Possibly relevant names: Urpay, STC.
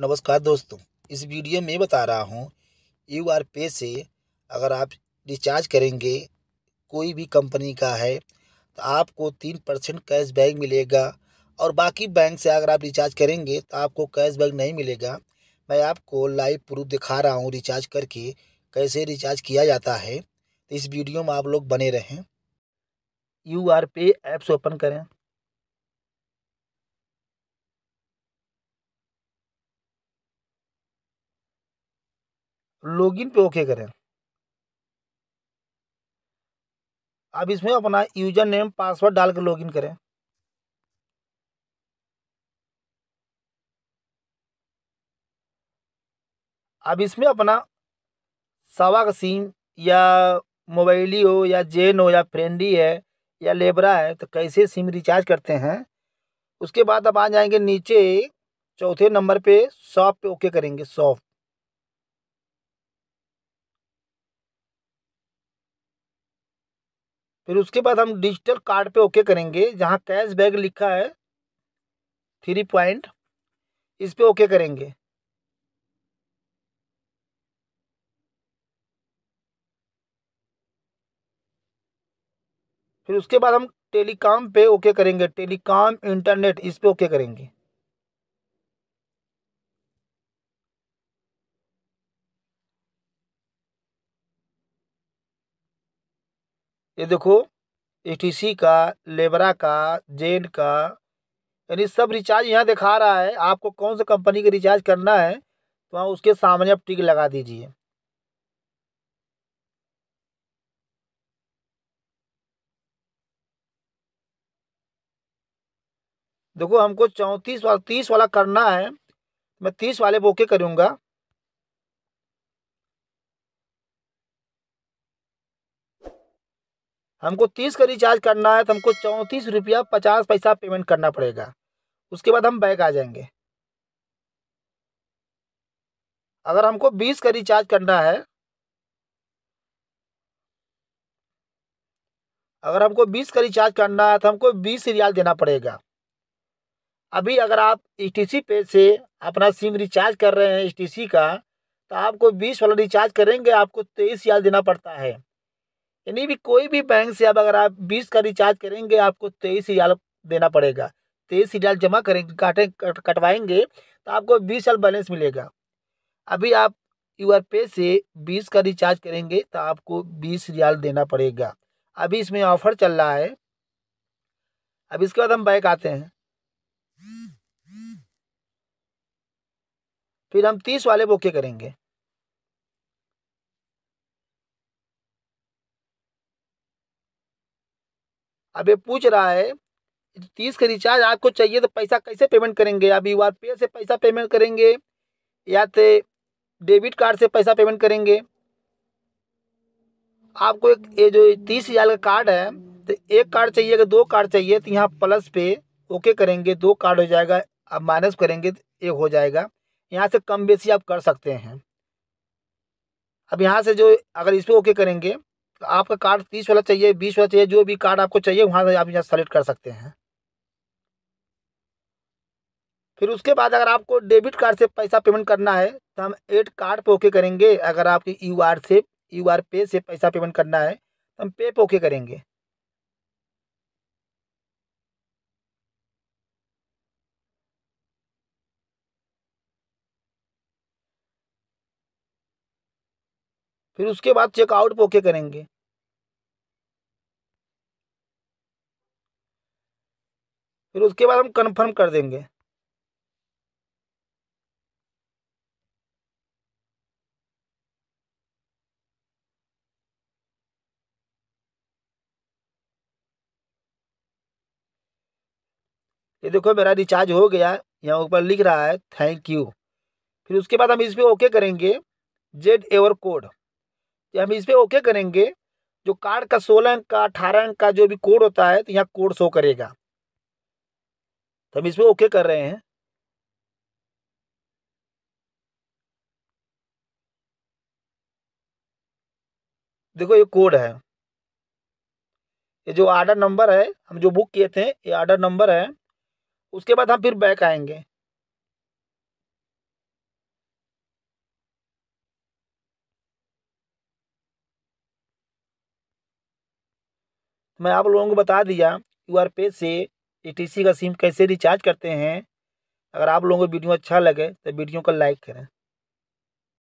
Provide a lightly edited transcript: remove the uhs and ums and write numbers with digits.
नमस्कार दोस्तों, इस वीडियो में बता रहा हूँ UrPay से अगर आप रिचार्ज करेंगे कोई भी कंपनी का है तो आपको 3% कैशबैक मिलेगा और बाकी बैंक से अगर आप रिचार्ज करेंगे तो आपको कैशबैक नहीं मिलेगा। मैं आपको लाइव प्रूफ दिखा रहा हूँ रिचार्ज करके कैसे रिचार्ज किया जाता है, तो इस वीडियो में आप लोग बने रहें। UrPay ऐप्स ओपन करें। लॉगिन पे ओके करें। अब इसमें अपना यूजर नेम पासवर्ड डाल के लॉगिन करें। अब इसमें अपना सावा का सिम या मोबाइली हो या जेन हो या फ्रेंडी है या लेबरा है तो कैसे सिम रिचार्ज करते हैं। उसके बाद अब आ जाएंगे नीचे चौथे नंबर पे शॉप पे ओके करेंगे। शॉप फिर उसके बाद हम डिजिटल कार्ड पे ओके करेंगे, जहाँ कैशबैक लिखा है 3 पॉइंट, इस पे ओके करेंगे। फिर उसके बाद हम टेलीकॉम पे ओके करेंगे, टेलीकॉम इंटरनेट, इस पे ओके करेंगे। ये देखो STC का, लेबरा का, जेन का, यानी सब रिचार्ज यहाँ दिखा रहा है। आपको कौन सा कंपनी का रिचार्ज करना है तो वहाँ उसके सामने आप टिक लगा दीजिए। देखो हमको 34 और 30 वाला करना है, मैं 30 वाले पे ओके करूँगा। हमको 30 का रिचार्ज करना है तो हमको 34 रुपया 50 पैसा पेमेंट करना पड़ेगा। उसके बाद हम बैक आ जाएंगे। अगर हमको 20 का रिचार्ज करना है, तो हमको 20 रियाल देना पड़ेगा। अभी अगर आप STC पे से अपना सिम रिचार्ज कर रहे हैं STC का, तो आपको 20 वाला रिचार्ज करेंगे, आपको 23 रियाल देना पड़ता है। यानी भी कोई भी बैंक से अब अगर आप 20 का रिचार्ज करेंगे आपको 23 रियाल देना पड़ेगा। 23 रियाल जमा करेंगे, कटवाएंगे तो आपको 20 रियाल बैलेंस मिलेगा। अभी आप UrPay से 20 का रिचार्ज करेंगे तो आपको 20 रियाल देना पड़ेगा। अभी इसमें ऑफर चल रहा है। अब इसके बाद हम बैक आते हैं। फिर हम 30 वाले ओके करेंगे। अब ये पूछ रहा है 30 का रिचार्ज आपको चाहिए तो पैसा कैसे पेमेंट करेंगे। आप UrPay से पैसा पेमेंट करेंगे या तो डेबिट कार्ड से पैसा पेमेंट करेंगे। आपको एक ये जो 30 रियाल का कार्ड है तो एक कार्ड चाहिए कि दो कार्ड चाहिए, तो यहाँ प्लस पे ओके करेंगे, दो कार्ड हो जाएगा। आप माइनस करेंगे तो एक हो जाएगा। यहाँ से कम बेसी आप कर सकते हैं। अब यहाँ से जो अगर इस पर ओके करेंगे तो आपका कार्ड 30 वाला चाहिए, 20 वाला चाहिए, जो भी कार्ड आपको चाहिए वहाँ से आप यहाँ सेलेक्ट कर सकते हैं। फिर उसके बाद अगर आपको डेबिट कार्ड से पैसा पेमेंट करना है तो हम 8 कार्ड पे ओके करेंगे। अगर आपके UrPay से पैसा पेमेंट करना है तो हम पे ओके करेंगे। फिर उसके बाद चेकआउट पे ओके करेंगे। फिर उसके बाद हम कंफर्म कर देंगे। ये देखो मेरा रिचार्ज हो गया, यहाँ ऊपर लिख रहा है थैंक यू। फिर उसके बाद हम इस पे ओके करेंगे, Z कोड हम इस पर ओके करेंगे। जो कार्ड का 16 अंक का 18 अंक का जो भी कोड होता है तो यहाँ कोड शो करेगा, तो हम इस पर ओके कर रहे हैं। देखो ये कोड है, ये जो ऑर्डर नंबर है हम जो बुक किए थे ये ऑर्डर नंबर है। उसके बाद हम फिर बैक आएंगे। मैं आप लोगों को बता दिया यूआरपे से एसटीसी का सिम कैसे रिचार्ज करते हैं। अगर आप लोगों को वीडियो अच्छा लगे तो वीडियो को लाइक करें।